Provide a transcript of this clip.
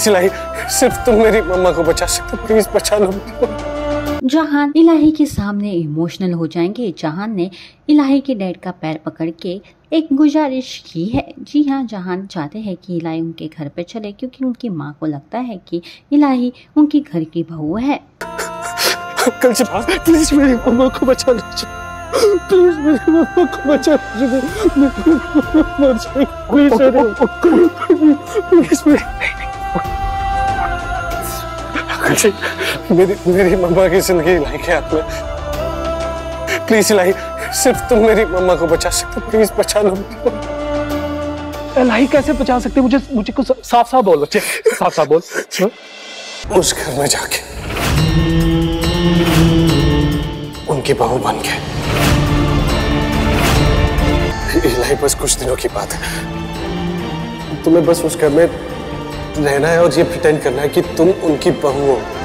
Please इलाही, सिर्फ तुम मेरी मम्मा को बचा सकते हो, प्लीज बचा लो। जहान इलाही के सामने इमोशनल हो जाएंगे। जहान ने इलाही के डैड का पैर पकड़ के एक गुजारिश की है। जी हाँ, जहान चाहते हैं कि इलाही उनके घर पे चले, क्योंकि उनकी माँ को लगता है कि इलाही उनकी घर की बहू है। अंकल जी प्लीज मेरी मम्मा को बचा लीजिए, प्लीज मेरी मम्मा को बचा लीजिए। मेरी मम्मा की जिंदगी इलाही के हाथ में, प्लीज इलाही सिर्फ तुम मेरी मम्मा को बचा सकते हो, प्लीज बचा लो। इलाही कैसे बचा सकते, मुझे मुझे कुछ साफ साफ बोल, बच्चे साफ साफ बोल। उस घर में जाके उनकी बहू बन के, इलाही बस कुछ दिनों की बात है, तुम्हें बस उस घर में रहना है और ये प्रिटेंड करना है कि तुम उनकी बहू हो।